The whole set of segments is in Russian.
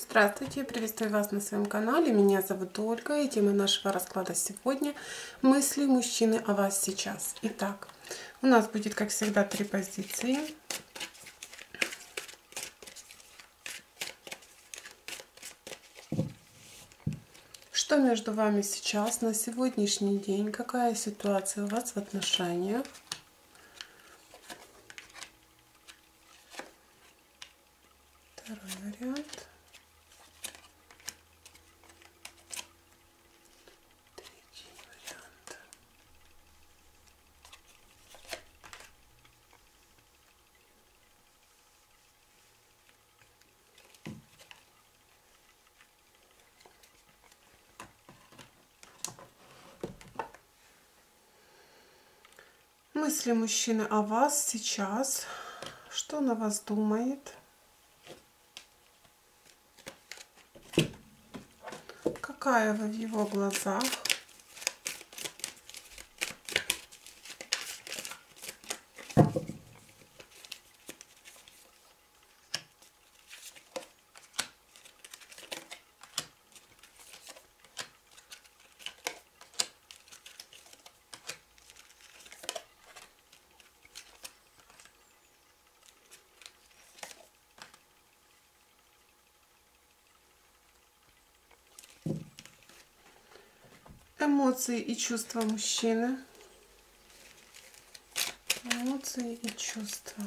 Здравствуйте, приветствую вас на своем канале. Меня зовут Ольга, и тема нашего расклада сегодня — мысли мужчины о вас сейчас. Итак, у нас будет, как всегда, три позиции. Что между вами сейчас, на сегодняшний день, какая ситуация у вас в отношениях? Второй вариант. Мысли мужчины о вас сейчас, что он о вас думает, какая вы в его глазах, эмоции и чувства мужчины. Эмоции и чувства.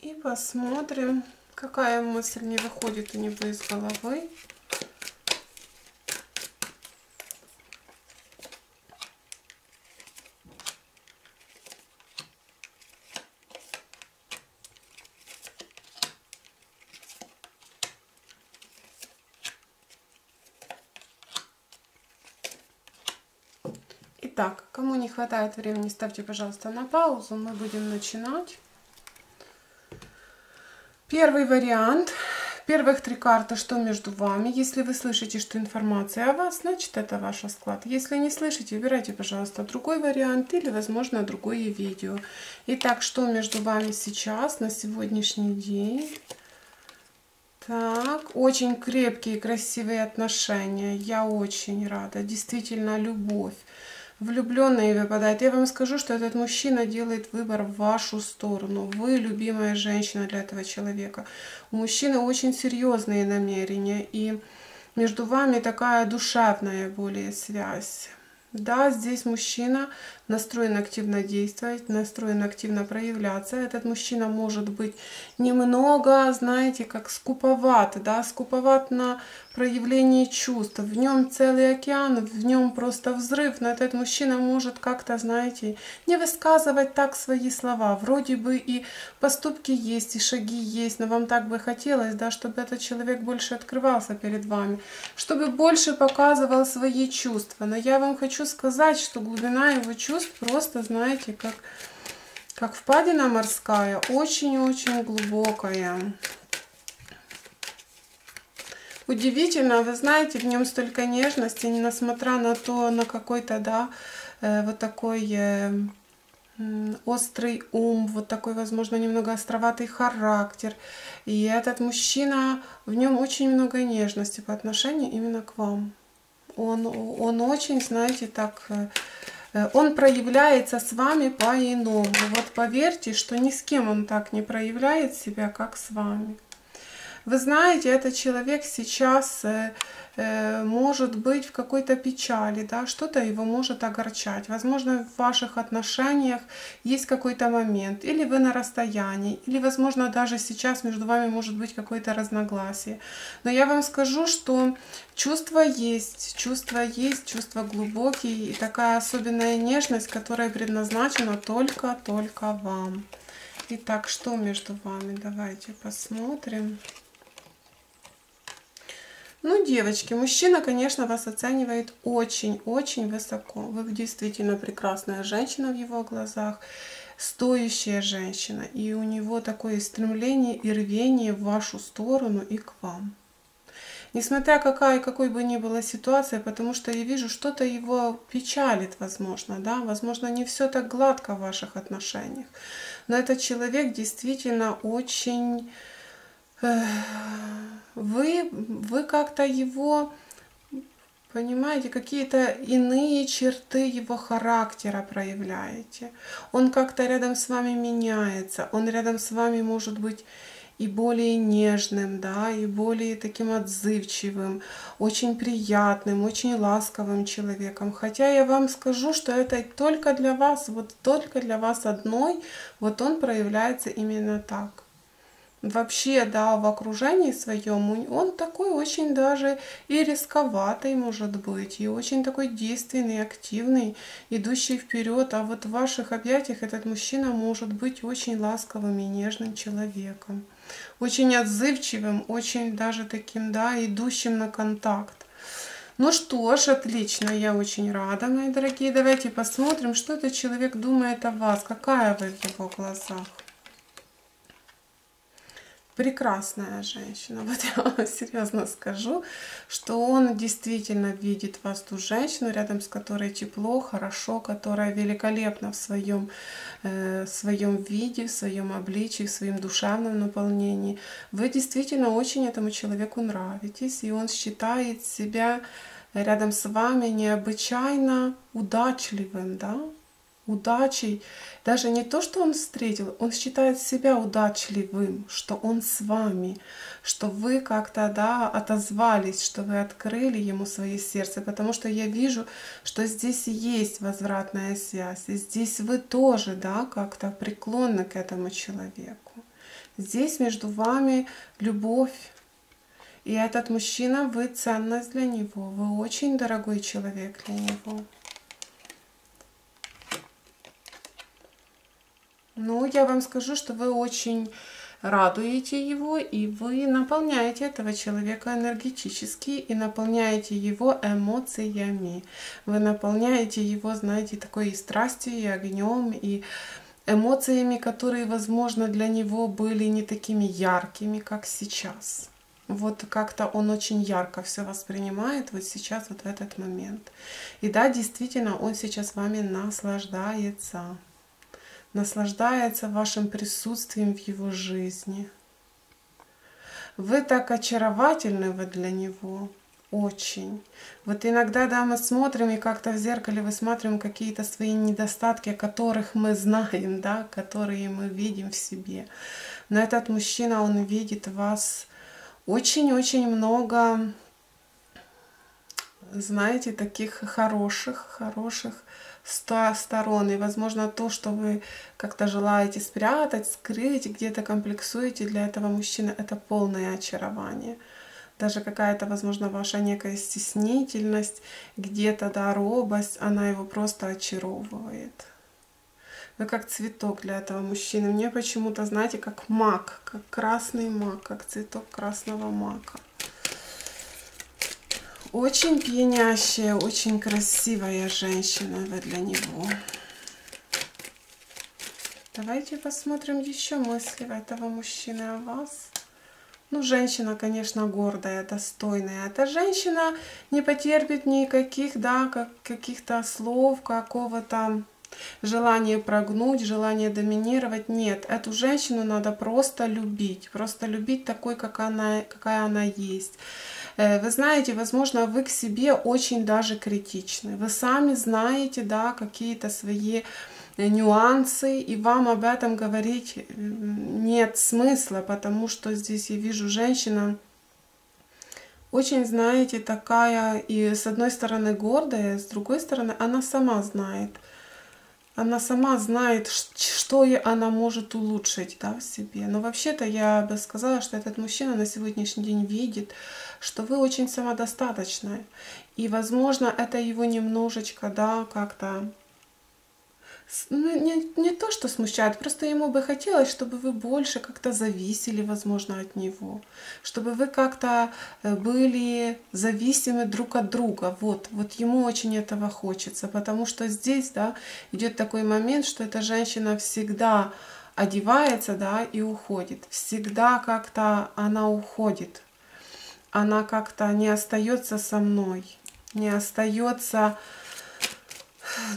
И посмотрим, какая мысль не выходит у него из головы. Итак, кому не хватает времени, ставьте, пожалуйста, на паузу. Мы будем начинать. Первый вариант. Первых три карты, что между вами. Если вы слышите, что информация о вас, значит, это ваш расклад. Если не слышите, выбирайте, пожалуйста, другой вариант или, возможно, другое видео. Итак, что между вами сейчас, на сегодняшний день. Так, очень крепкие, красивые отношения. Я очень рада. Действительно, любовь. Влюбленные выпадают. Я вам скажу, что этот мужчина делает выбор в вашу сторону. Вы любимая женщина для этого человека. У мужчины очень серьезные намерения, и между вами такая душевная более связь. Да, здесь мужчина настроен активно действовать, настроен активно проявляться. Этот мужчина может быть немного, знаете, как скуповат, да, скуповат на проявлении чувств. В нем целый океан, в нем просто взрыв, но этот мужчина может как-то, знаете, не высказывать так свои слова. Вроде бы и поступки есть, и шаги есть, но вам так бы хотелось, да, чтобы этот человек больше открывался перед вами, чтобы больше показывал свои чувства. Но я вам хочу сказать, что глубина его чувств просто, знаете, как впадина морская, очень-очень глубокая. Удивительно, вы знаете, в нем столько нежности, несмотря на то, на какой-то, да, вот такой острый ум, вот такой, возможно, немного островатый характер. И этот мужчина, в нем очень много нежности по отношению именно к вам. Он очень, знаете, так... Он проявляется с вами по-иному. Вот поверьте, что ни с кем он так не проявляет себя, как с вами. Вы знаете, этот человек сейчас может быть в какой-то печали, да, что-то его может огорчать. Возможно, в ваших отношениях есть какой-то момент, или вы на расстоянии, или, возможно, даже сейчас между вами может быть какое-то разногласие. Но я вам скажу, что чувства есть, чувства есть, чувства глубокие и такая особенная нежность, которая предназначена только вам. Итак, что между вами? Давайте посмотрим. Ну, девочки, мужчина, конечно, вас оценивает очень-очень высоко. Вы действительно прекрасная женщина в его глазах, стоящая женщина. И у него такое стремление и рвение в вашу сторону и к вам. Несмотря какой бы ни была ситуация, потому что я вижу, что-то его печалит, возможно, да, возможно, не все так гладко в ваших отношениях. Но этот человек действительно очень... Вы как-то его, понимаете, какие-то иные черты его характера проявляете. Он как-то рядом с вами меняется, он рядом с вами может быть и более нежным, да, и более таким отзывчивым, очень приятным, очень ласковым человеком. Хотя я вам скажу, что это только для вас, вот только для вас одной, вот он проявляется именно так. Вообще, да, в окружении своем он такой очень даже и рисковатый может быть, и очень такой действенный, активный, идущий вперед. А вот в ваших объятиях этот мужчина может быть очень ласковым и нежным человеком, очень отзывчивым, очень даже таким, да, идущим на контакт. Ну что ж, отлично, я очень рада, мои дорогие. Давайте посмотрим, что этот человек думает о вас, какая вы в его глазах. Прекрасная женщина, вот я вам серьезно скажу, что он действительно видит вас, ту женщину, рядом с которой тепло, хорошо, которая великолепна в своем виде, в своем обличии, в своем душевном наполнении. Вы действительно очень этому человеку нравитесь, и он считает себя рядом с вами необычайно удачливым, да? Удачей, даже не то, что он встретил, он считает себя удачливым, что он с вами, что вы как-то, да, отозвались, что вы открыли ему свое сердце, потому что я вижу, что здесь есть возвратная связь, и здесь вы тоже, да, как-то преклонны к этому человеку. Здесь между вами любовь. И этот мужчина, вы ценность для него, вы очень дорогой человек для него. Ну, я вам скажу, что вы очень радуете его, и вы наполняете этого человека энергетически, и наполняете его эмоциями. Вы наполняете его, знаете, такой и страстью, и огнем, и эмоциями, которые, возможно, для него были не такими яркими, как сейчас. Вот как-то он очень ярко все воспринимает вот сейчас, вот в этот момент. И да, действительно, он сейчас вами наслаждается. Наслаждается вашим присутствием в его жизни. Вы так очаровательны вы для него. Очень. Вот иногда, да, мы смотрим, и как-то в зеркале высматриваем какие-то свои недостатки, которых мы знаем, да, которые мы видим в себе. Но этот мужчина, он видит в вас очень-очень много, знаете, таких хороших сторон, и, возможно, то, что вы как-то желаете спрятать, скрыть, где-то комплексуете, для этого мужчины это полное очарование. Даже какая-то, возможно, ваша некая стеснительность, где-то, да, робость, она его просто очаровывает. Вы как цветок для этого мужчины. Мне почему-то, знаете, как мак, как красный мак, как цветок красного мака. Очень пьянящая, очень красивая женщина вы для него. Давайте посмотрим еще мысли этого мужчины о вас. Ну, женщина, конечно, гордая, достойная. Эта женщина не потерпит никаких, да, каких-то слов, какого-то желания прогнуть, желания доминировать. Нет, эту женщину надо просто любить такой, какая она есть. Вы знаете, возможно, вы к себе очень даже критичны. Вы сами знаете, да, какие-то свои нюансы, и вам об этом говорить нет смысла, потому что здесь я вижу женщину очень, знаете, такая, и с одной стороны гордая, с другой стороны она сама знает. Она сама знает, что она может улучшить, да, в себе. Но вообще-то я бы сказала, что этот мужчина на сегодняшний день видит, что вы очень самодостаточная. И, возможно, это его немножечко, да, как-то не то, что смущает, просто ему бы хотелось, чтобы вы больше как-то зависели, возможно, от него, чтобы вы как-то были зависимы друг от друга. Вот ему очень этого хочется, потому что здесь, да, идет такой момент, что эта женщина всегда одевается, да, и уходит. Всегда как-то она уходит, она как-то не остается со мной, не остается.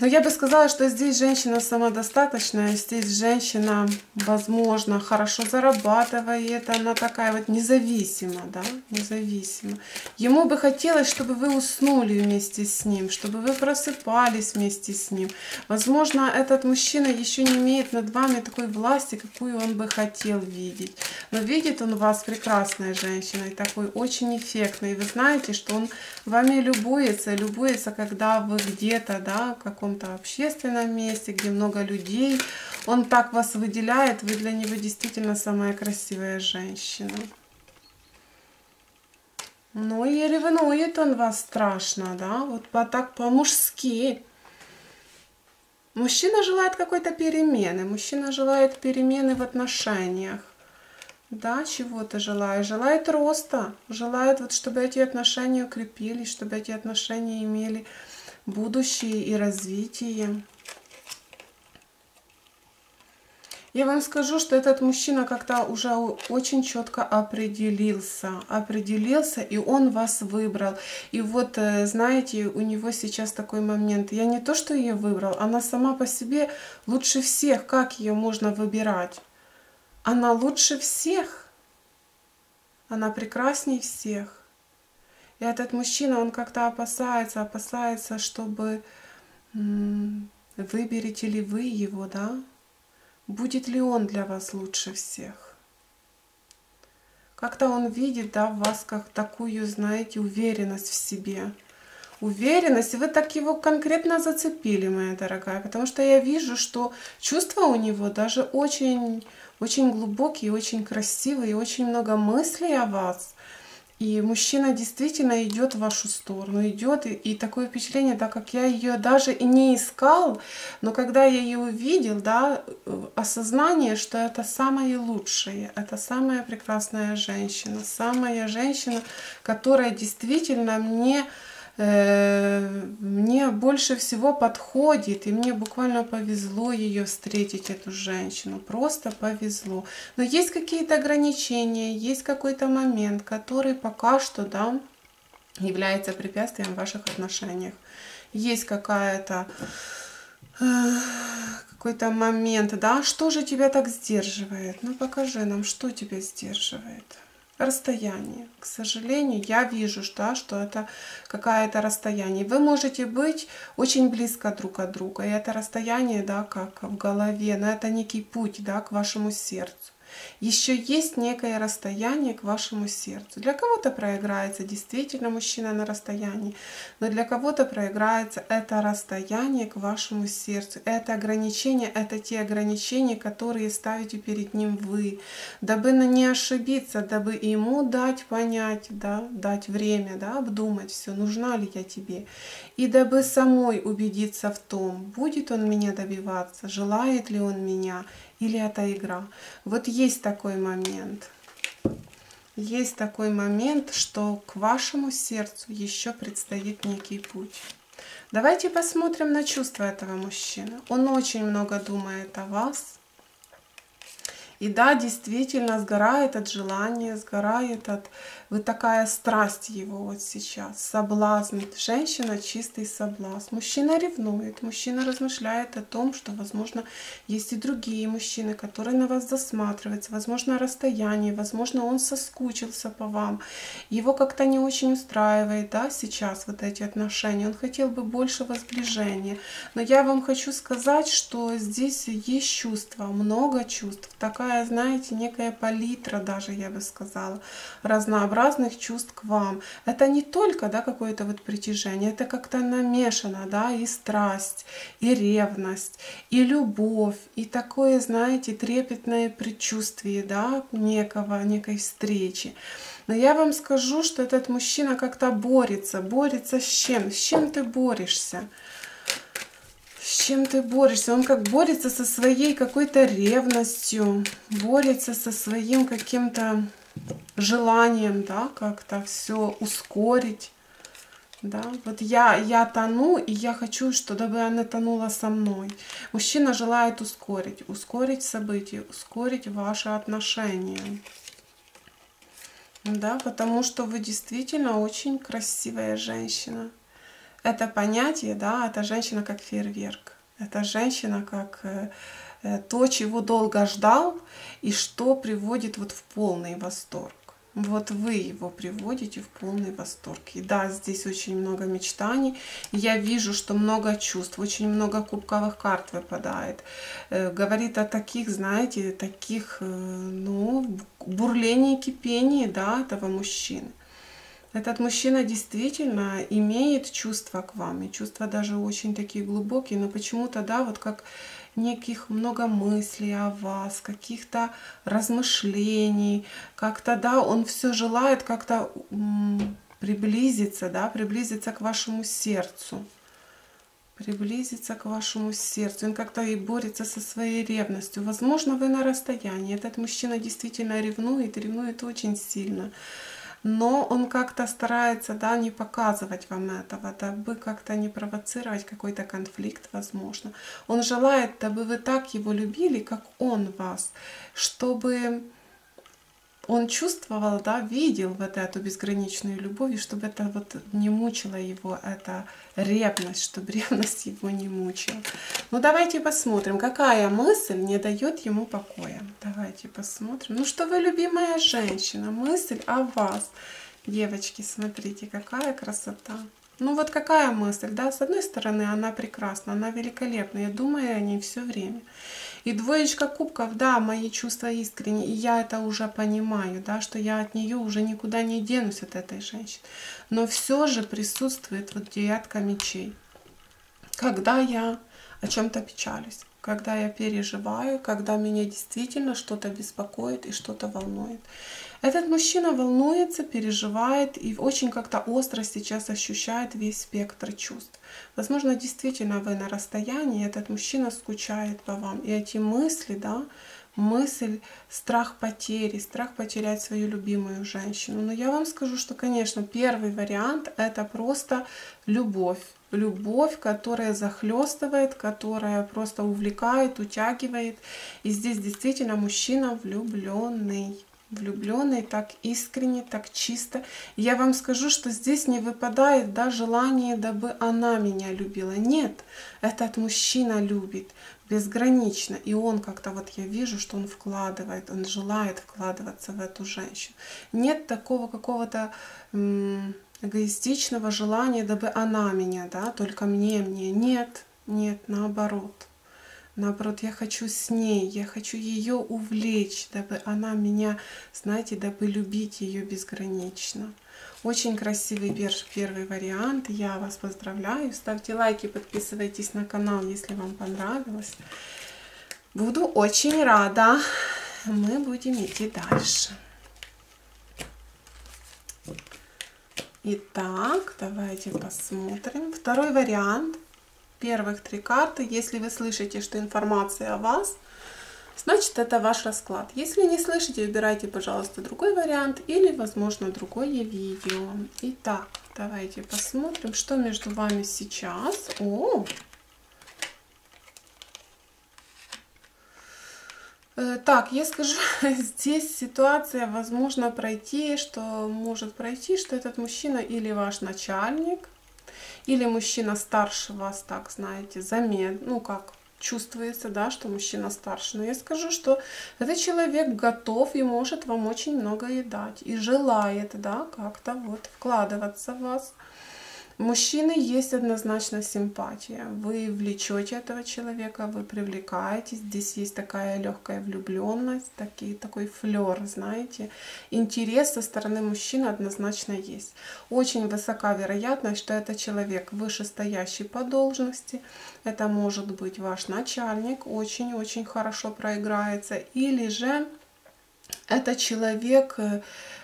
Но я бы сказала, что здесь женщина самодостаточная, здесь женщина, возможно, хорошо зарабатывает, она такая вот независима, да, независима. Ему бы хотелось, чтобы вы уснули вместе с ним, чтобы вы просыпались вместе с ним. Возможно, этот мужчина еще не имеет над вами такой власти, какую он бы хотел видеть. Но видит он вас прекрасной женщиной, такой очень эффектной. И вы знаете, что он вами любуется, когда вы где-то, да, в каком-то общественном месте, где много людей. Он так вас выделяет, вы для него действительно самая красивая женщина. Ну и ревнует он вас страшно, да, вот так по-мужски. Мужчина желает какой-то перемены, мужчина желает перемены в отношениях. Да, чего-то желаю. Желает роста, желает, вот, чтобы эти отношения укрепились, чтобы эти отношения имели будущее и развитие. Я вам скажу, что этот мужчина как-то уже очень четко определился, и он вас выбрал. И вот, знаете, у него сейчас такой момент. Я не то, что ее выбрал, она сама по себе лучше всех. Как ее можно выбирать? Она лучше всех, она прекрасней всех. И этот мужчина, он как-то опасается, чтобы выберете ли вы его, да? Будет ли он для вас лучше всех? Как-то он видит, да, в вас как такую, знаете, уверенность в себе. Уверенность, вы так его конкретно зацепили, моя дорогая, потому что я вижу, что чувства у него даже очень глубокие, очень красивые, очень много мыслей о вас. И мужчина действительно идет в вашу сторону, идет, и такое впечатление, так как я ее даже и не искал, но когда я ее увидел, да, осознание, что это самое лучшее, это самая прекрасная женщина, которая действительно мне больше всего подходит, и мне буквально повезло ее встретить, эту женщину, просто повезло. Но есть какие-то ограничения, есть какой-то момент, который пока что, да, является препятствием в ваших отношениях. Есть какой-то момент, да, что же тебя так сдерживает? Ну покажи нам, что тебя сдерживает. Расстояние. К сожалению, я вижу, да, что это какое-то расстояние. Вы можете быть очень близко друг от друга, и это расстояние, да, как в голове, но это некий путь, да, к вашему сердцу. Еще есть некое расстояние к вашему сердцу. Для кого-то проиграется действительно мужчина на расстоянии, но для кого-то проиграется это расстояние к вашему сердцу. Это ограничения, это те ограничения, которые ставите перед ним вы, дабы не ошибиться, дабы ему дать понять, да, дать время, да, обдумать все, нужна ли я тебе. И дабы самой убедиться в том, будет он меня добиваться, желает ли он меня. Или это игра. Вот есть такой момент. Есть такой момент, что к вашему сердцу еще предстоит некий путь. Давайте посмотрим на чувства этого мужчины. Он очень много думает о вас. И да, действительно, сгорает от желания, сгорает от... Вот такая страсть его вот сейчас, соблазн. Женщина — чистый соблазн. Мужчина ревнует, мужчина размышляет о том, что, возможно, есть и другие мужчины, которые на вас засматриваются. Возможно, расстояние, возможно, он соскучился по вам. Его как-то не очень устраивает, да, сейчас вот эти отношения. Он хотел бы большего сближения. Но я вам хочу сказать, что здесь есть чувства, много чувств. Такая, знаете, некая палитра даже, я бы сказала, разнообразных чувств к вам. Это не только, да, какое-то вот притяжение, это как-то намешано, да, и страсть, и ревность, и любовь, и такое, знаете, трепетное предчувствие, да, некой встречи. Но я вам скажу, что этот мужчина как-то борется. Борется с чем? С чем ты борешься? С С чем ты борешься? Он как борется со своей какой-то ревностью, борется со своим каким-то желанием, да, как-то все ускорить. Да, вот я тону, и я хочу, чтобы она тонула со мной. Мужчина желает ускорить события, ускорить ваши отношения. Да, потому что вы действительно очень красивая женщина. Это понятие, да, это женщина как фейерверк. Это женщина как то, чего долго ждал, и что приводит вот в полный восторг. Вот вы его приводите в полный восторг. И да, здесь очень много мечтаний. Я вижу, что много чувств, очень много кубковых карт выпадает. Говорит о таких, знаете, таких, ну, бурлении, кипении, да, этого мужчины. Этот мужчина действительно имеет чувства к вам, и чувства даже очень такие глубокие, но почему-то, да, вот как неких много мыслей о вас, каких-то размышлений, как-то, да, он все желает как-то приблизиться, да, приблизиться к вашему сердцу. Приблизиться к вашему сердцу. Он как-то и борется со своей ревностью. Возможно, вы на расстоянии. Этот мужчина действительно ревнует, ревнует очень сильно. Но он как-то старается, да, не показывать вам этого, дабы как-то не провоцировать какой-то конфликт, возможно. Он желает, дабы вы так его любили, как он вас, чтобы он чувствовал, да, видел вот эту безграничную любовь, и чтобы это вот не мучила его, эта ревность, чтобы ревность его не мучила. Ну, давайте посмотрим, какая мысль не дает ему покоя. Давайте посмотрим. Ну, что вы, любимая женщина, мысль о вас. Девочки, смотрите, какая красота. Ну, вот какая мысль, да, с одной стороны, она прекрасна, она великолепна, я думаю о ней все время. И двоечка кубков, да, мои чувства искренние, и я это уже понимаю, да, что я от нее уже никуда не денусь, от этой женщины. Но все же присутствует вот девятка мечей. Когда я о чем-то печалюсь, когда я переживаю, когда меня действительно что-то беспокоит и что-то волнует. Этот мужчина волнуется, переживает и очень как-то остро сейчас ощущает весь спектр чувств. Возможно, действительно вы на расстоянии, этот мужчина скучает по вам. И эти мысли, да, мысль, страх потери, страх потерять свою любимую женщину. Но я вам скажу, что, конечно, первый вариант — это просто любовь. Любовь, которая захлестывает, которая просто увлекает, утягивает. И здесь действительно мужчина влюбленный. Влюбленный так искренне, так чисто. Я вам скажу, что здесь не выпадает, да, желание, дабы она меня любила. Нет, этот мужчина любит безгранично. И он как-то, вот я вижу, что он вкладывает, он желает вкладываться в эту женщину. Нет такого какого-то эгоистичного желания, дабы она меня, да, только мне. Нет, нет, наоборот. Наоборот, я хочу с ней, я хочу ее увлечь, дабы она меня, знаете, дабы любить ее безгранично. Очень красивый первый вариант. Я вас поздравляю. Ставьте лайки, подписывайтесь на канал, если вам понравилось. Буду очень рада. Мы будем идти дальше. Итак, давайте посмотрим. Второй вариант. Первых три карты. Если вы слышите, что информация о вас, значит, это ваш расклад. Если не слышите, выбирайте, пожалуйста, другой вариант или, возможно, другое видео. Итак, давайте посмотрим, что между вами сейчас. О! Так, я скажу, здесь ситуация, возможно, пройти, что может пройти, что этот мужчина или ваш начальник, или мужчина старше вас, так, знаете, замен, ну, как чувствуется, да, что мужчина старше. Но я скажу, что этот человек готов и может вам очень многое дать, и желает, да, как-то вот вкладываться в вас. Мужчины есть однозначно симпатия. Вы влечете этого человека, вы привлекаете. Здесь есть такая легкая влюбленность, такой флер, знаете. Интерес со стороны мужчины однозначно есть. Очень высока вероятность, что это человек вышестоящий по должности. Это может быть ваш начальник, очень-очень хорошо проиграется. Или же это человек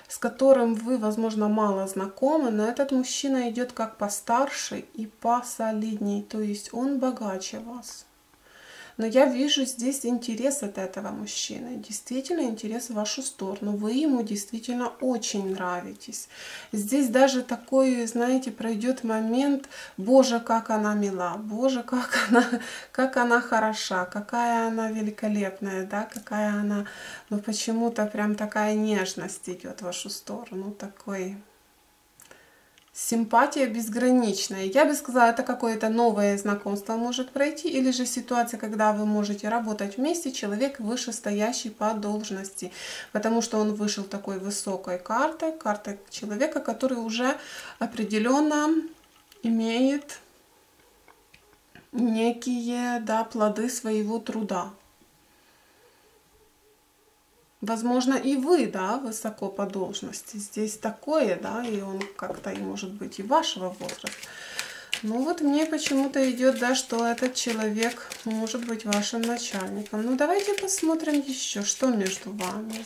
с которым вы, возможно, мало знакомы, но этот мужчина идет как постарше и посолидней, то есть он богаче вас. Но я вижу здесь интерес от этого мужчины, действительно интерес в вашу сторону. Вы ему действительно очень нравитесь. Здесь даже такой, знаете, пройдет момент: «Боже, как она мила! Боже, как она хороша! Какая она великолепная! Да, какая она!» Но почему-то прям такая нежность идет в вашу сторону, такой... Симпатия безграничная. Я бы сказала, это какое-то новое знакомство может пройти, или же ситуация, когда вы можете работать вместе, человек вышестоящий по должности, потому что он вышел такой высокой картой, картой человека, который уже определенно имеет некие, да, плоды своего труда. Возможно, и вы, да, высоко по должности. Здесь такое, да, и он как-то, и может быть, и вашего возраста. Ну вот мне почему-то идет, да, что этот человек может быть вашим начальником. Ну давайте посмотрим еще, что между вами.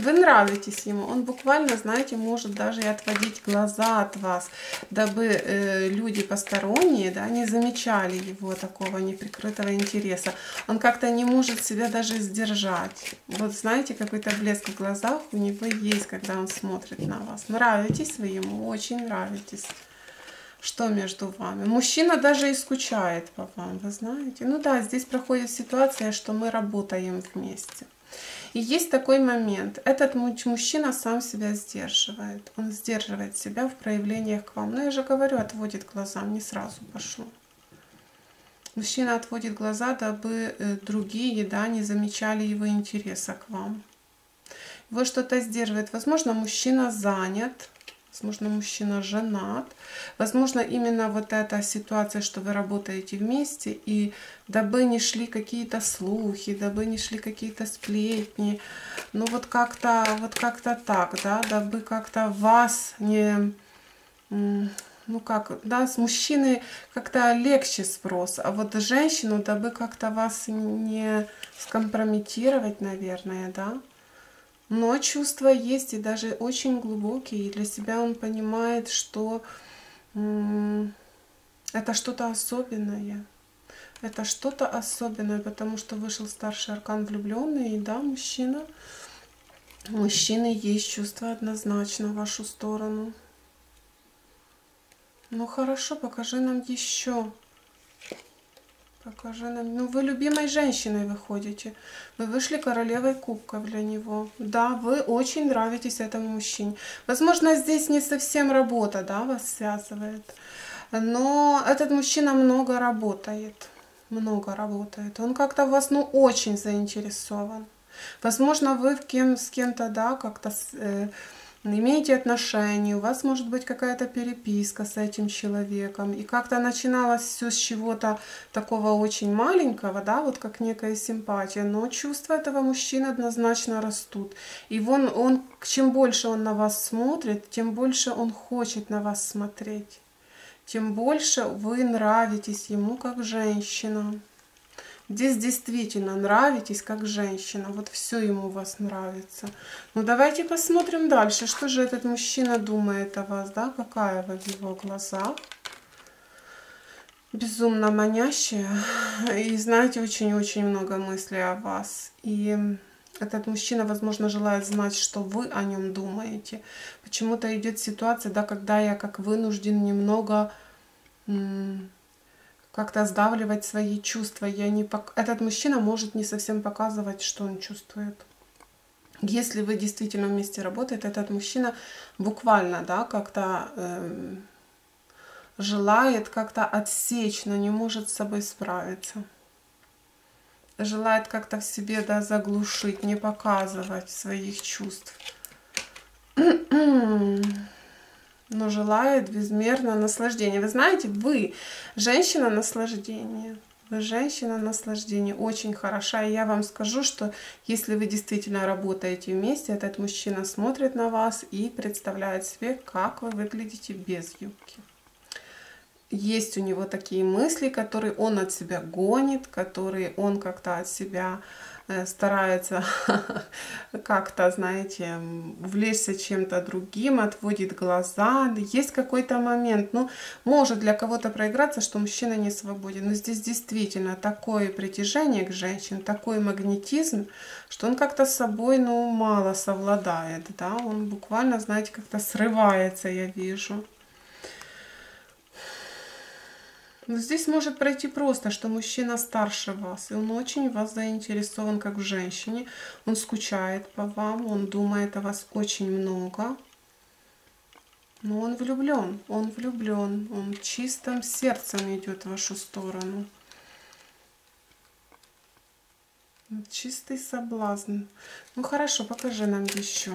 Вы нравитесь ему. Он буквально, знаете, может даже и отводить глаза от вас, дабы люди посторонние, да, не замечали его такого неприкрытого интереса. Он как-то не может себя даже сдержать. Вот знаете, какой-то блеск в глазах у него есть, когда он смотрит на вас. Нравитесь вы ему, очень нравитесь. Что между вами? Мужчина даже и скучает по вам, вы знаете. Ну да, здесь проходит ситуация, что мы работаем вместе. И есть такой момент. Этот мужчина сам себя сдерживает. Он сдерживает себя в проявлениях к вам. Но я же говорю, отводит глаза. Не сразу пошло. Мужчина отводит глаза, дабы другие, да, не замечали его интереса к вам. Его что-то сдерживает. Возможно, мужчина занят. Возможно, мужчина женат. Возможно, именно вот эта ситуация, что вы работаете вместе, и дабы не шли какие-то слухи, дабы не шли какие-то сплетни. Ну вот как-то так, да, дабы как-то вас не... Ну как, да, с мужчины как-то легче спрос, а вот женщину, дабы как-то вас не скомпрометировать, наверное, да. Но чувства есть, и даже очень глубокие. И для себя он понимает, что это что-то особенное. Это что-то особенное, потому что вышел старший аркан влюбленный. И да, мужчина. У мужчины есть чувства однозначно в вашу сторону. Ну хорошо, покажи нам еще. Покажи нам. Ну, вы любимой женщиной выходите. Вы вышли королевой кубков для него. Да, вы очень нравитесь этому мужчине. Возможно, здесь не совсем работа, да, вас связывает. Но этот мужчина много работает. Много работает. Он как-то в вас, ну, очень заинтересован. Возможно, вы с кем-то, да, как-то... имеете отношения, у вас может быть какая-то переписка с этим человеком. И как-то начиналось все с чего-то такого очень маленького, да, вот как некая симпатия. Но чувства этого мужчины однозначно растут. И он, чем больше он на вас смотрит, тем больше он хочет на вас смотреть. Тем больше вы нравитесь ему как женщина. Здесь действительно нравитесь как женщина. Вот все ему у вас нравится. Ну давайте посмотрим дальше. Что же этот мужчина думает о вас, да? Какая вы в его глазах? Безумно манящая. И знаете, очень-очень много мыслей о вас. И этот мужчина, возможно, желает знать, что вы о нем думаете. Почему-то идет ситуация, да, когда я как вынужден немного... как-то сдавливать свои чувства. Этот мужчина может не совсем показывать, что он чувствует. Если вы действительно вместе работаете, этот мужчина буквально, да, как-то желает как-то отсечь, но не может с собой справиться. Желает как-то в себе, да, заглушить, не показывать своих чувств. Но желает безмерно наслаждения. Вы знаете, вы женщина наслаждения. Вы женщина наслаждения, очень хороша. И я вам скажу, что если вы действительно работаете вместе, этот мужчина смотрит на вас и представляет себе, как вы выглядите без юбки. Есть у него такие мысли, которые он от себя гонит, которые он как-то от себя старается как-то, знаете, увлечься чем-то другим, отводит глаза. Есть какой-то момент, ну, может для кого-то проиграться, что мужчина не свободен. Но здесь действительно такое притяжение к женщинам, такой магнетизм, что он как-то с собой, ну, мало совладает, да, он буквально, знаете, как-то срывается, я вижу. Но здесь может пройти просто, что мужчина старше вас, и он очень вас заинтересован как в женщине. Он скучает по вам, он думает о вас очень много. Но он влюблен, он влюблен, он чистым сердцем идет в вашу сторону. Чистый соблазн. Ну хорошо, покажи нам еще.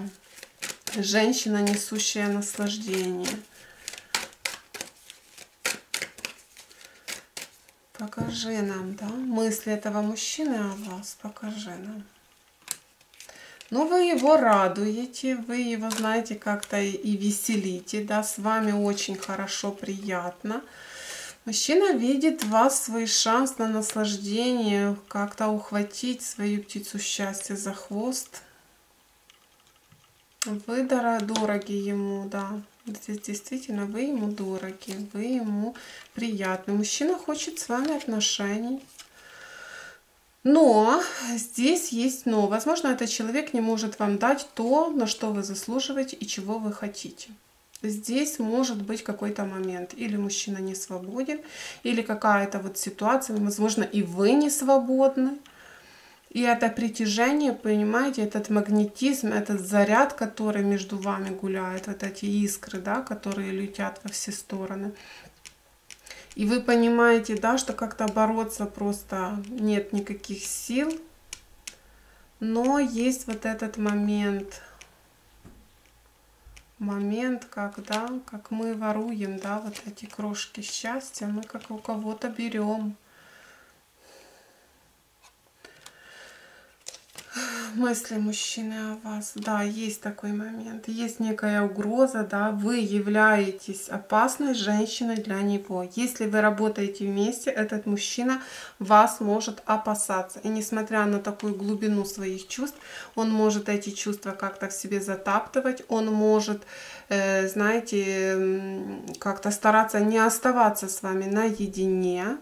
Женщина, несущая наслаждение. Покажи нам, да, мысли этого мужчины о вас, покажи нам. Но вы его радуете, вы его, знаете, как-то и веселите, да, с вами очень хорошо, приятно. Мужчина видит в вас свой шанс на наслаждение, как-то ухватить свою птицу счастья за хвост. Вы дороги ему, да. Здесь действительно вы ему дороги, вы ему приятны. Мужчина хочет с вами отношений. Но здесь есть но. Возможно, этот человек не может вам дать то, на что вы заслуживаете и чего вы хотите. Здесь может быть какой-то момент. Или мужчина не свободен, или какая-то вот ситуация, возможно, и вы не свободны. И это притяжение, понимаете, этот магнетизм, этот заряд, который между вами гуляет, вот эти искры, да, которые летят во все стороны. И вы понимаете, да, что как-то бороться просто нет никаких сил, но есть вот этот момент, когда, как мы воруем, да, вот эти крошки счастья, мы как у кого-то берем. Мысли мужчины о вас, да, есть такой момент, есть некая угроза, да, вы являетесь опасной женщиной для него. Если вы работаете вместе, этот мужчина вас может опасаться. И несмотря на такую глубину своих чувств, он может эти чувства как-то в себе затаптывать, он может, знаете, как-то стараться не оставаться с вами наедине.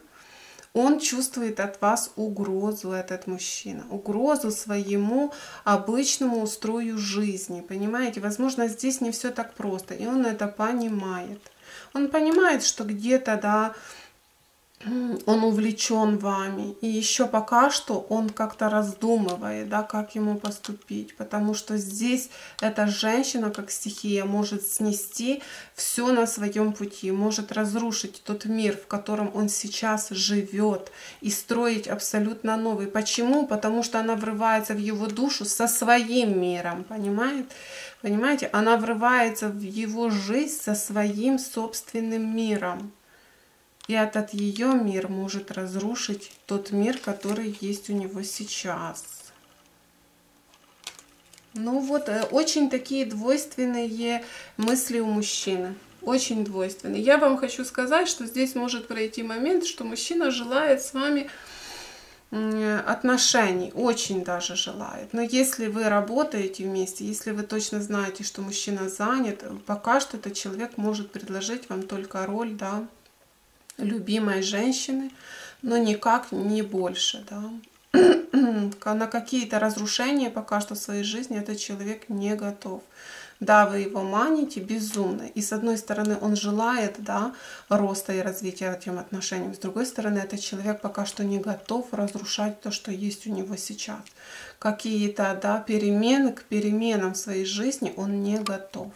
Он чувствует от вас угрозу, этот мужчина, угрозу своему обычному устрою жизни, понимаете? Возможно, здесь не все так просто, и он это понимает. Он понимает, что где-то, да, он увлечен вами, и еще пока что он как-то раздумывает, да, как ему поступить, потому что здесь эта женщина, как стихия, может снести все на своем пути, может разрушить тот мир, в котором он сейчас живет, и строить абсолютно новый. Почему? Потому что она врывается в его душу со своим миром, понимаете? Она врывается в его жизнь со своим собственным миром. И этот ее мир может разрушить тот мир, который есть у него сейчас. Ну вот, очень такие двойственные мысли у мужчины. Очень двойственные. Я вам хочу сказать, что здесь может пройти момент, что мужчина желает с вами отношений, очень даже желает. Но если вы работаете вместе, если вы точно знаете, что мужчина занят, пока что этот человек может предложить вам только роль, да, любимой женщины, но никак не больше, да. На какие-то разрушения пока что в своей жизни этот человек не готов. Да, вы его маните безумно. И с одной стороны он желает, да, роста и развития этим отношениям. С другой стороны этот человек пока что не готов разрушать то, что есть у него сейчас. Какие-то, да, перемены, к переменам в своей жизни он не готов.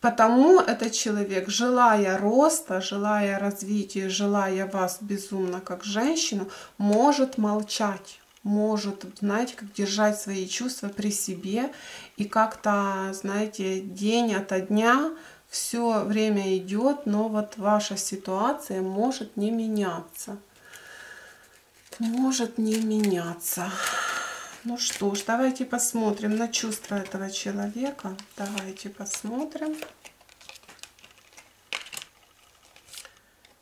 Потому этот человек, желая роста, желая развития, желая вас безумно как женщину, может молчать, может, знаете, как держать свои чувства при себе и как-то, знаете, день ото дня все время идет, но вот ваша ситуация может не меняться. Может не меняться. Ну что ж, давайте посмотрим на чувства этого человека. Давайте посмотрим.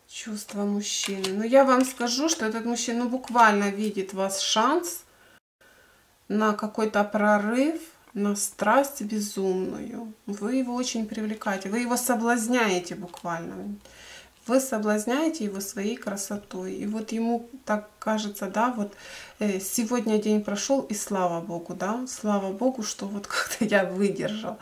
Чувства мужчины. Ну я вам скажу, что этот мужчина буквально видит в вас шанс. на какой-то прорыв, на страсть безумную. Вы его очень привлекаете, вы его соблазняете буквально. Вы соблазняете его своей красотой. И вот ему так кажется, да, вот сегодня день прошел, и слава Богу, да, слава Богу, что вот как-то я выдержал.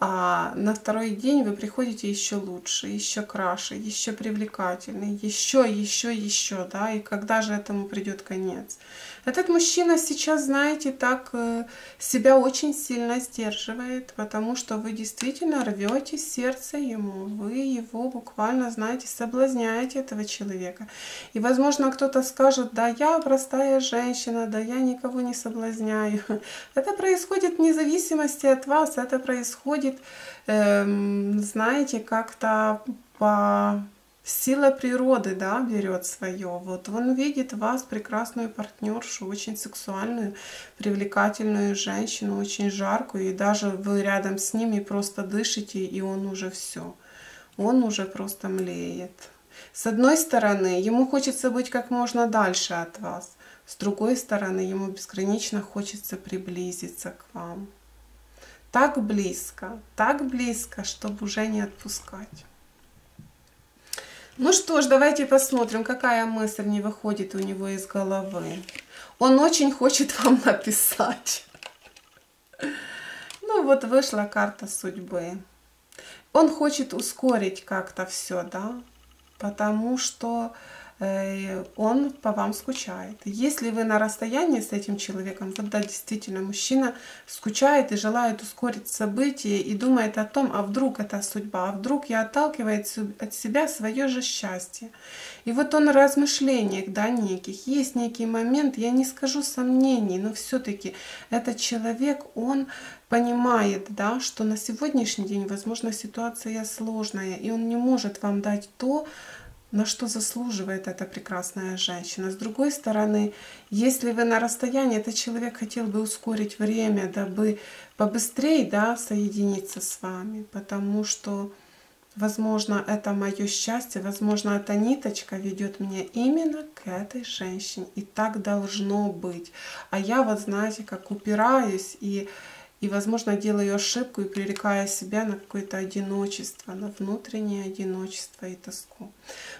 А на второй день вы приходите еще лучше, еще краше, еще привлекательнее, еще, да, и когда же этому придет конец? Этот мужчина сейчас, знаете, так себя очень сильно сдерживает, потому что вы действительно рвете сердце ему, вы его буквально, знаете, соблазняете, этого человека. И, возможно, кто-то скажет, да, я простая женщина, да, я никого не соблазняю. Это происходит вне зависимости от вас, это происходит, знаете, как-то по силе природы, да, берет свое. Вот он видит в вас прекрасную партнершу, очень сексуальную, привлекательную женщину, очень жаркую, и даже вы рядом с ними просто дышите, и он уже все, он уже просто млеет. С одной стороны, ему хочется быть как можно дальше от вас, с другой стороны, ему безгранично хочется приблизиться к вам. Так близко, чтобы уже не отпускать. Ну что ж, давайте посмотрим, какая мысль не выходит у него из головы. Он очень хочет вам написать. Ну вот вышла карта судьбы. Он хочет ускорить как-то все, да, потому что он по вам скучает. Если вы на расстоянии с этим человеком, тогда действительно мужчина скучает и желает ускорить события и думает о том, а вдруг это судьба, а вдруг я отталкиваю от себя свое же счастье. И вот он в размышлениях, да, неких. Есть некий момент, я не скажу сомнений, но все-таки этот человек, он понимает, да, что на сегодняшний день, возможно, ситуация сложная, и он не может вам дать то, на что заслуживает эта прекрасная женщина. С другой стороны, если вы на расстоянии, этот человек хотел бы ускорить время, дабы побыстрее, да, соединиться с вами, потому что, возможно, это мое счастье, возможно, эта ниточка ведет меня именно к этой женщине, и так должно быть. А я вот, знаете, как упираюсь и возможно, делаю ошибку и пререкая себя на какое-то одиночество, на внутреннее одиночество и тоску.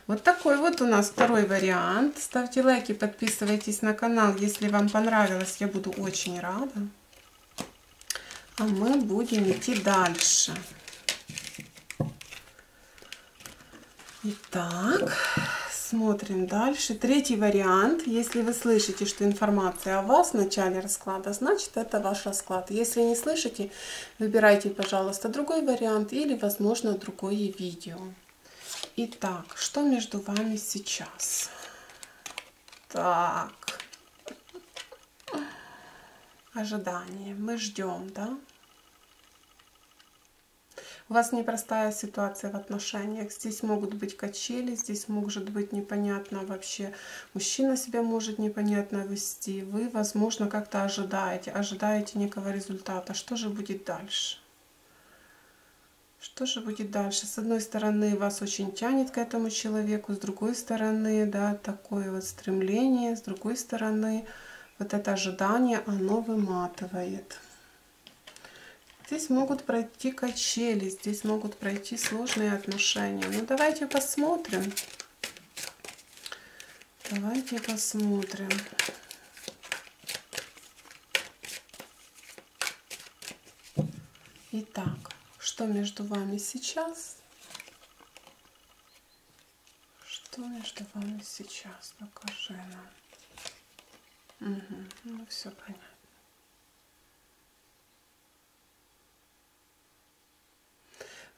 Вот такой вот у нас второй вариант. Ставьте лайки, подписывайтесь на канал, если вам понравилось, я буду очень рада. А мы будем идти дальше. Итак, смотрим дальше. Третий вариант. Если вы слышите, что информация о вас в начале расклада, значит, это ваш расклад. Если не слышите, выбирайте, пожалуйста, другой вариант или, возможно, другое видео. Итак, что между вами сейчас? Так. Ожидание. Мы ждем, да? У вас непростая ситуация в отношениях. Здесь могут быть качели, здесь может быть непонятно вообще. Мужчина себя может непонятно вести. Вы, возможно, как-то ожидаете некого результата. Что же будет дальше? Что же будет дальше? С одной стороны, вас очень тянет к этому человеку. С другой стороны, да, такое вот стремление. С другой стороны, вот это ожидание, оно выматывает. Здесь могут пройти качели, здесь могут пройти сложные отношения. Ну, давайте посмотрим. Давайте посмотрим. Итак, что между вами сейчас? Что между вами сейчас? Покажи нам. Угу. Ну, все понятно.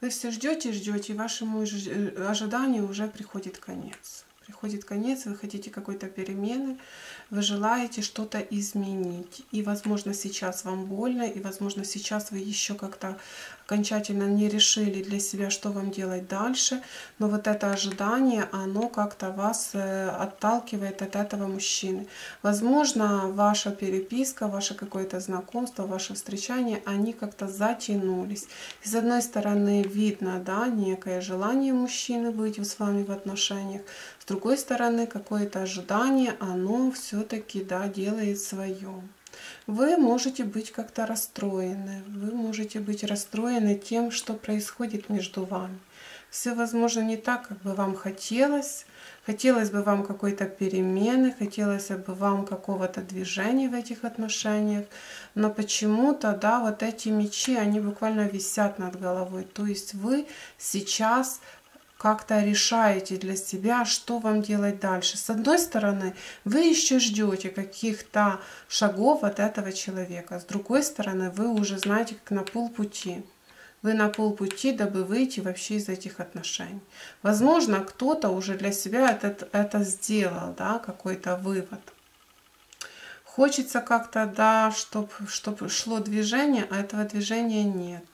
Вы все ждете, ждете, и вашему ожиданию уже приходит конец. Приходит конец, вы хотите какой-то перемены, вы желаете что-то изменить. И, возможно, сейчас вам больно, и, возможно, сейчас вы еще как-то окончательно не решили для себя, что вам делать дальше. Но вот это ожидание, оно как-то вас отталкивает от этого мужчины. Возможно, ваша переписка, ваше какое-то знакомство, ваше встречание, они как-то затянулись. И с одной стороны, видно, да, некое желание мужчины быть с вами в отношениях. С другой стороны, какое-то ожидание, оно все-таки, да, делает свое. вы можете быть как-то расстроены. Вы можете быть расстроены тем, что происходит между вами. Все, возможно, не так, как бы вам хотелось. Хотелось бы вам какой-то перемены, хотелось бы вам какого-то движения в этих отношениях. Но почему-то, да, вот эти мечи, они буквально висят над головой. То есть вы сейчас как-то решаете для себя, что вам делать дальше. С одной стороны, вы еще ждете каких-то шагов от этого человека. С другой стороны, вы уже знаете, как на полпути. Вы на полпути, дабы выйти вообще из этих отношений. Возможно, кто-то уже для себя это сделал, да, какой-то вывод. Хочется как-то, да, чтобы шло движение, а этого движения нет.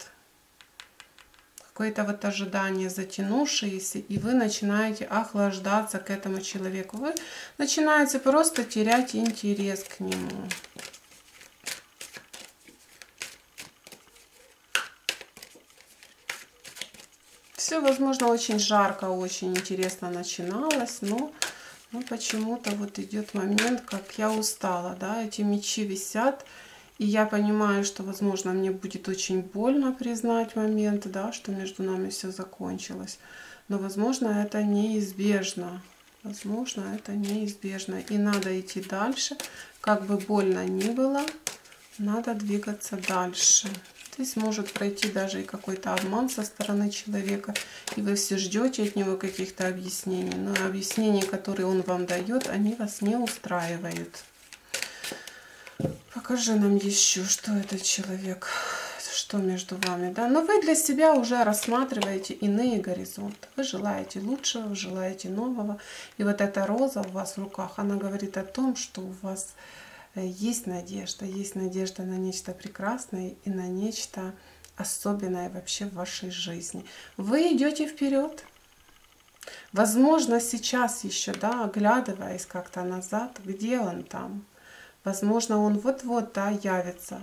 Какое-то вот ожидание затянувшееся, и вы начинаете охлаждаться к этому человеку. Вы начинаете просто терять интерес к нему. Все, возможно, очень жарко, очень интересно начиналось, но почему-то вот идет момент, как я устала, да, эти мечи висят. И я понимаю, что, возможно, мне будет очень больно признать момент, да, что между нами все закончилось. Но, возможно, это неизбежно. Возможно, это неизбежно. И надо идти дальше. Как бы больно ни было, надо двигаться дальше. Здесь может пройти даже и какой-то обман со стороны человека. И вы все ждете от него каких-то объяснений. Но объяснения, которые он вам дает, они вас не устраивают. Покажи нам еще, что этот человек, что между вами, да. Но вы для себя уже рассматриваете иные горизонты. Вы желаете лучшего, желаете нового. И вот эта роза у вас в руках, она говорит о том, что у вас есть надежда на нечто прекрасное и на нечто особенное вообще в вашей жизни. Вы идете вперед. Возможно, сейчас еще, да, оглядываясь как-то назад, где он там? Возможно, он вот-вот, да, явится,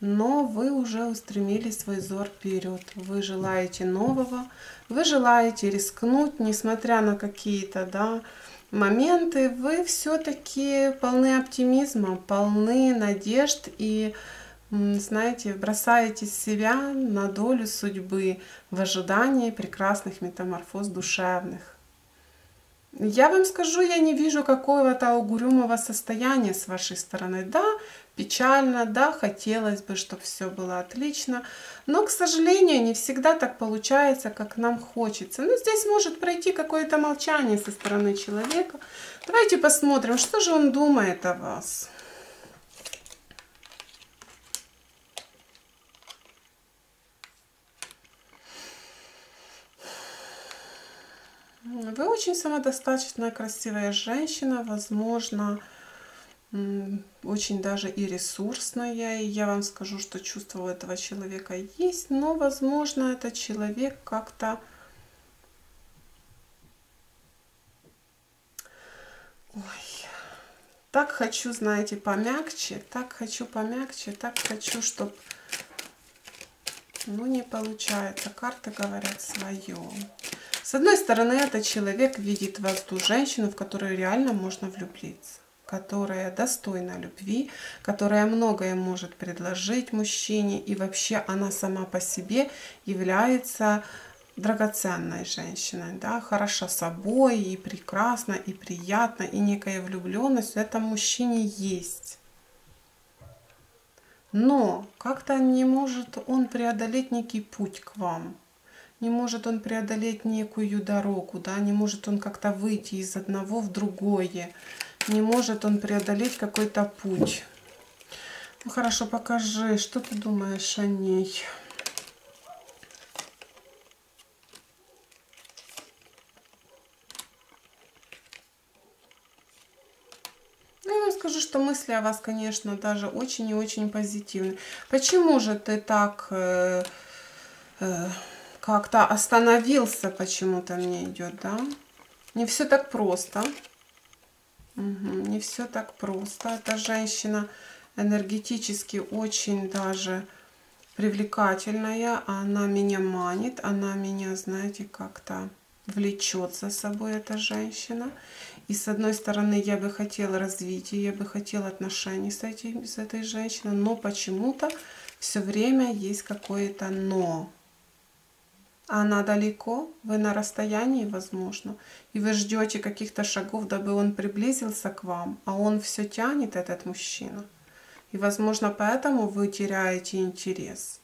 но вы уже устремили свой взор вперед. Вы желаете нового, вы желаете рискнуть, несмотря на какие-то, да, моменты. Вы все-таки полны оптимизма, полны надежд и, знаете, бросаете себя на долю судьбы в ожидании прекрасных метаморфоз душевных. Я вам скажу, я не вижу какого-то угрюмого состояния с вашей стороны. Да, печально, да, хотелось бы, чтобы все было отлично. Но, к сожалению, не всегда так получается, как нам хочется. Но здесь может пройти какое-то молчание со стороны человека. Давайте посмотрим, что же он думает о вас. Вы очень самодостаточная, красивая женщина, возможно, очень даже и ресурсная. И я вам скажу, что чувство у этого человека есть, но, возможно, этот человек как-то... Ой, так хочу, знаете, помягче, так хочу помягче, так хочу, чтобы... Ну, не получается, карты говорят свое. С одной стороны, этот человек видит в вас ту женщину, в которую реально можно влюбиться, которая достойна любви, которая многое может предложить мужчине, и вообще она сама по себе является драгоценной женщиной, да, хороша собой, и прекрасна, и приятна, и некая влюбленность в этом мужчине есть. Но как-то не может он преодолеть некий путь к вам. Не может он преодолеть некую дорогу, да, не может он как-то выйти из одного в другое, не может он преодолеть какой-то путь. Ну хорошо, покажи, что ты думаешь о ней. Скажу, что мысли о вас, конечно, даже очень и очень позитивны. Почему же ты так как-то остановился, почему-то мне идет, да? Не все так просто. Угу, не все так просто. Эта женщина энергетически очень даже привлекательная. Она меня манит, она меня, знаете, как-то влечет за собой эта женщина. И с одной стороны, я бы хотела развития, я бы хотела отношений с этой женщиной, но почему-то все время есть какое-то «но». Она далеко, вы на расстоянии, возможно, и вы ждете каких-то шагов, дабы он приблизился к вам, а он все тянет, этот мужчина. И, возможно, поэтому вы теряете интерес.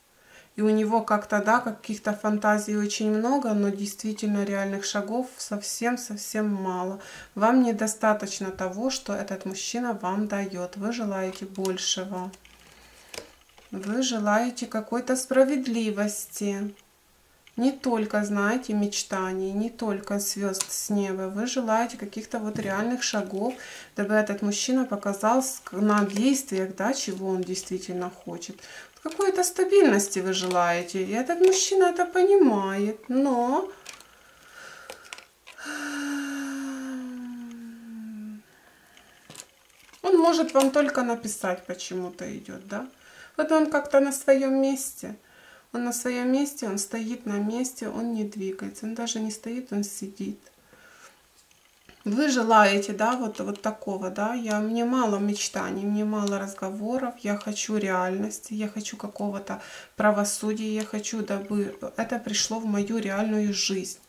И у него как-то, да, каких-то фантазий очень много, но действительно реальных шагов совсем-совсем мало. Вам недостаточно того, что этот мужчина вам дает. Вы желаете большего. Вы желаете какой-то справедливости. Не только, знаете, мечтаний, не только звезд с неба. Вы желаете каких-то вот реальных шагов, дабы этот мужчина показал на действиях, да, чего он действительно хочет. Какой-то стабильности вы желаете, и этот мужчина это понимает, но он может вам только написать, почему-то идет, да? Вот он как-то на своем месте, он на своем месте, он стоит на месте, он не двигается, он даже не стоит, он сидит. Вы желаете, да, вот такого, да, мне мало мечтаний, мне мало разговоров, я хочу реальности, я хочу какого-то правосудия, я хочу, дабы это пришло в мою реальную жизнь,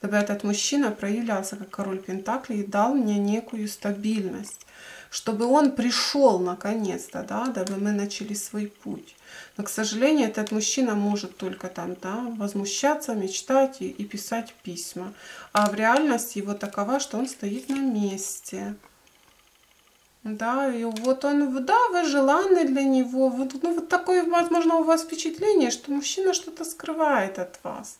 дабы этот мужчина проявлялся как король Пентаклей и дал мне некую стабильность, чтобы он пришел наконец-то, да, дабы мы начали свой путь. Но, к сожалению, этот мужчина может только там, да, возмущаться, мечтать и писать письма. А в реальности его такова, что он стоит на месте. Да, и вот он, да, вы желанный для него. Ну, вот такое, возможно, у вас впечатление, что мужчина что-то скрывает от вас.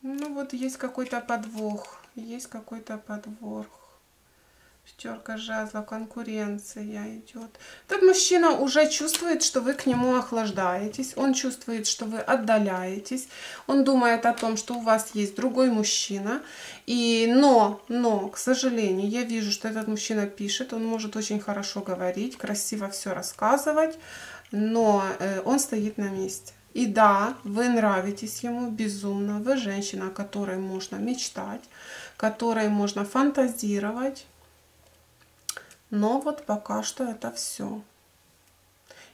Ну, вот есть какой-то подвох. Есть какой-то подвох. Пятерка жезлов, конкуренция идет. Этот мужчина уже чувствует, что вы к нему охлаждаетесь. Он чувствует, что вы отдаляетесь. Он думает о том, что у вас есть другой мужчина. И, но, к сожалению, я вижу, что этот мужчина пишет. Он может очень хорошо говорить, красиво все рассказывать. Но он стоит на месте. И да, вы нравитесь ему безумно. Вы женщина, о которой можно мечтать, которой можно фантазировать. Но вот пока что это все.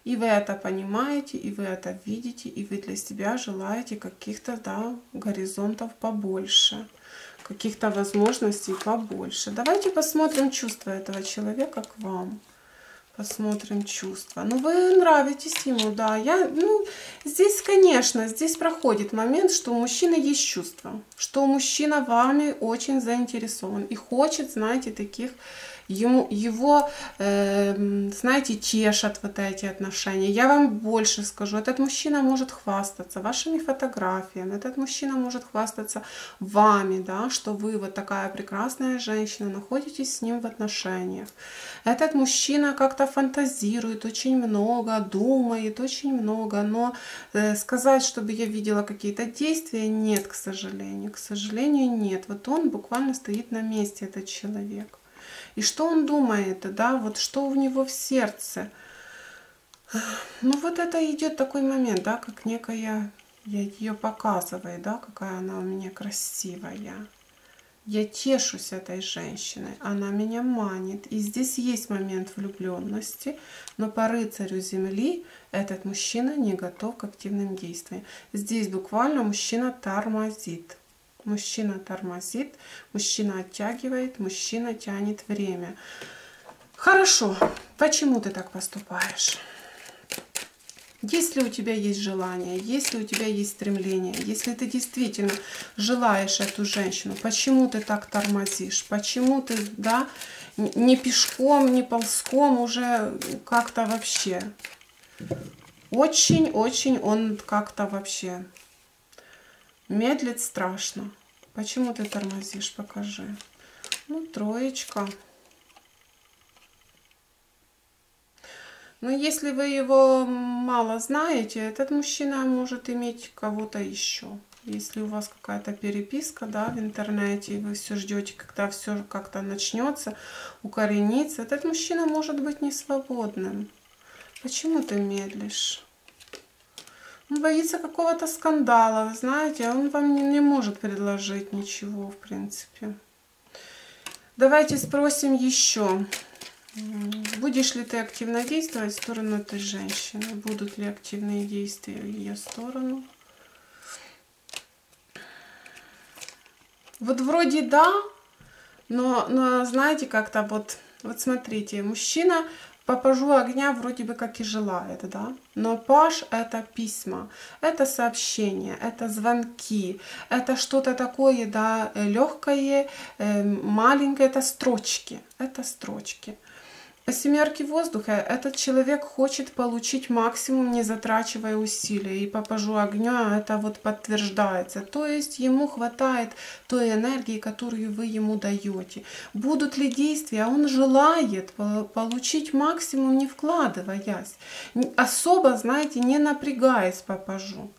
И вы это понимаете, и вы это видите, и вы для себя желаете каких-то, да, горизонтов побольше, каких-то возможностей побольше. Давайте посмотрим чувства этого человека к вам. Посмотрим чувства. Ну, вы нравитесь ему, да. Здесь, конечно, здесь проходит момент, что у мужчины есть чувства, что мужчина вами очень заинтересован и хочет, знаете, таких... Его, знаете, тешат вот эти отношения. Я вам больше скажу, этот мужчина может хвастаться вашими фотографиями, этот мужчина может хвастаться вами, да, что вы вот такая прекрасная женщина, находитесь с ним в отношениях. Этот мужчина как-то фантазирует очень много, думает очень много, но сказать, чтобы я видела какие-то действия, нет, к сожалению. К сожалению, нет. Вот он буквально стоит на месте, этот человек. И что он думает, да, вот что у него в сердце. Ну, вот это идет такой момент, да, как некая, я ее показываю, да, какая она у меня красивая. Я тешусь этой женщиной, она меня манит. И здесь есть момент влюбленности, но по рыцарю земли этот мужчина не готов к активным действиям. Здесь буквально мужчина тормозит. Мужчина тормозит, мужчина оттягивает, мужчина тянет время. Хорошо, почему ты так поступаешь? Если у тебя есть желание, если у тебя есть стремление, если ты действительно желаешь эту женщину, почему ты так тормозишь? Почему ты, да, не пешком, не ползком, уже как-то вообще? Очень-очень он как-то вообще... Медлить страшно. Почему ты тормозишь? Покажи. Ну, троечка. Но если вы его мало знаете, этот мужчина может иметь кого-то еще. Если у вас какая-то переписка, да, в интернете, и вы все ждете, когда все как-то начнется, укоренится, этот мужчина может быть несвободным. Почему ты медлишь? Он боится какого-то скандала, знаете, он вам не может предложить ничего, в принципе. Давайте спросим еще, будешь ли ты активно действовать в сторону этой женщины, будут ли активные действия в ее сторону. Вот вроде да, но знаете, как-то вот смотрите, мужчина по пажу огня вроде бы как и желает, да, но паж — это письма, это сообщения, это звонки, это что-то такое, да, легкое, маленькое, это строчки. Семерки воздуха — этот человек хочет получить максимум, не затрачивая усилий, и по пажу огня это вот подтверждается, то есть ему хватает той энергии, которую вы ему даете. Будут ли действия? Он желает получить максимум, не вкладываясь, особо, знаете, не напрягаясь по пажу.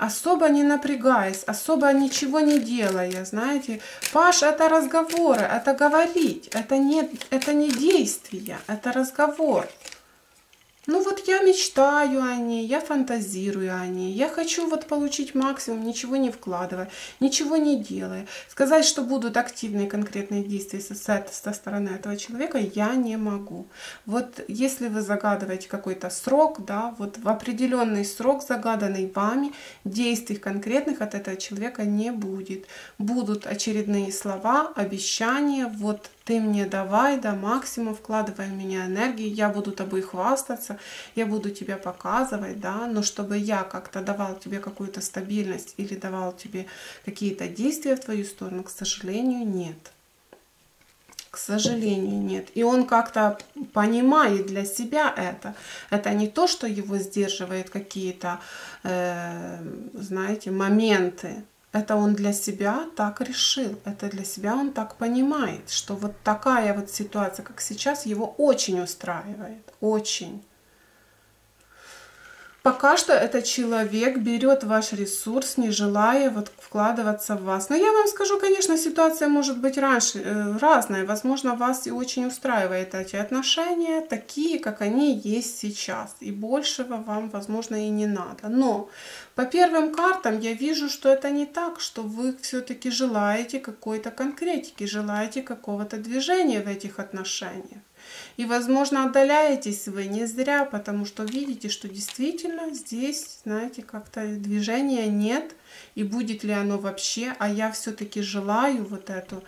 Особо не напрягаясь, особо ничего не делая, знаете. Паш — это разговоры, это говорить, это не действия, это разговор. Ну вот я мечтаю о ней, я фантазирую о ней, я хочу вот получить максимум, ничего не вкладывая, ничего не делая. Сказать, что будут активные конкретные действия со стороны этого человека, я не могу. Вот если вы загадываете какой-то срок, да, вот в определенный срок, загаданный вами, действий конкретных от этого человека не будет. Будут очередные слова, обещания, вот ты мне давай до максимума, вкладывай в меня энергии, я буду тобой хвастаться, я буду тебя показывать, да, но чтобы я как-то давал тебе какую-то стабильность или давал тебе какие-то действия в твою сторону, к сожалению, нет. К сожалению, нет. И он как-то понимает для себя это. Это не то, что его сдерживает какие-то, знаете, моменты. Это он для себя так решил, это для себя он так понимает, что вот такая вот ситуация, как сейчас, его очень устраивает, очень. Пока что этот человек берет ваш ресурс, не желая вот вкладываться в вас. Но я вам скажу, конечно, ситуация может быть разная. Возможно, вас и очень устраивает эти отношения, такие, как они есть сейчас. И большего вам, возможно, и не надо. Но по первым картам я вижу, что это не так, что вы все-таки желаете какой-то конкретики, желаете какого-то движения в этих отношениях. И, возможно, отдаляетесь вы не зря, потому что видите, что действительно здесь, знаете, как-то движения нет, и будет ли оно вообще, а я все-таки желаю вот эту,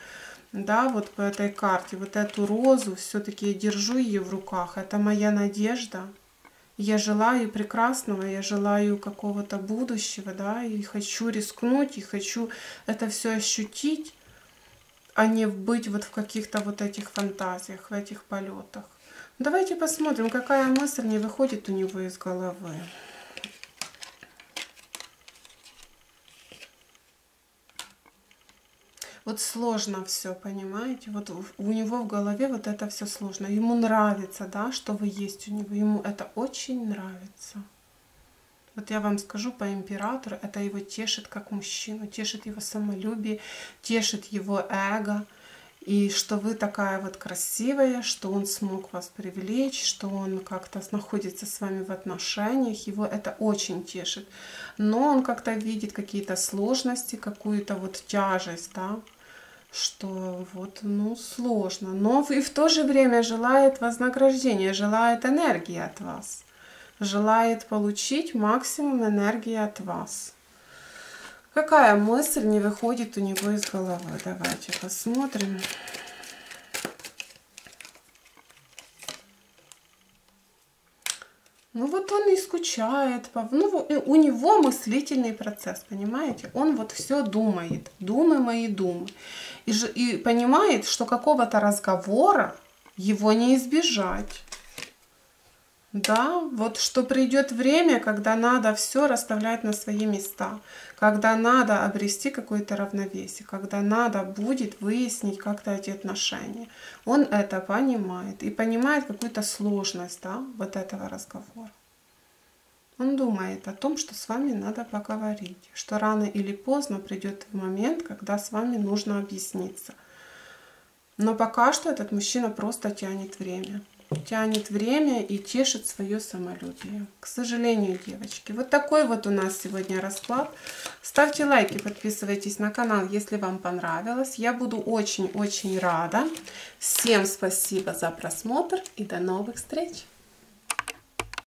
да, вот по этой карте, вот эту розу, все-таки я держу ее в руках, это моя надежда. Я желаю прекрасного, я желаю какого-то будущего, да, и хочу рискнуть, и хочу это все ощутить, а не быть вот в каких-то вот этих фантазиях, в этих полетах. Давайте посмотрим, какая мысль не выходит у него из головы. Вот сложно все, понимаете? Вот у него в голове вот это все сложно. Ему нравится, да, что вы есть у него. Ему это очень нравится. Вот я вам скажу по императору, это его тешит как мужчину, тешит его самолюбие, тешит его эго. И что вы такая вот красивая, что он смог вас привлечь, что он как-то находится с вами в отношениях, его это очень тешит. Но он как-то видит какие-то сложности, какую-то вот тяжесть, да, что вот, ну, сложно. Но и в то же время желает вознаграждения, желает энергии от вас. Желает получить максимум энергии от вас. Какая мысль не выходит у него из головы? Давайте посмотрим. Ну вот он и скучает. Ну, у него мыслительный процесс, понимаете? Он вот все думает. Думы мои, думы. И понимает, что какого-то разговора его не избежать. Да, вот что придет время, когда надо все расставлять на свои места, когда надо обрести какое-то равновесие, когда надо будет выяснить как-то эти отношения. Он это понимает и понимает какую-то сложность, да, вот этого разговора. Он думает о том, что с вами надо поговорить, что рано или поздно придет момент, когда с вами нужно объясниться. Но пока что этот мужчина просто тянет время. тянет время и чешет свое самолюбие. К сожалению, девочки, вот такой вот у нас сегодня расклад. Ставьте лайки, подписывайтесь на канал, если вам понравилось. Я буду очень-очень рада. Всем спасибо за просмотр и до новых встреч!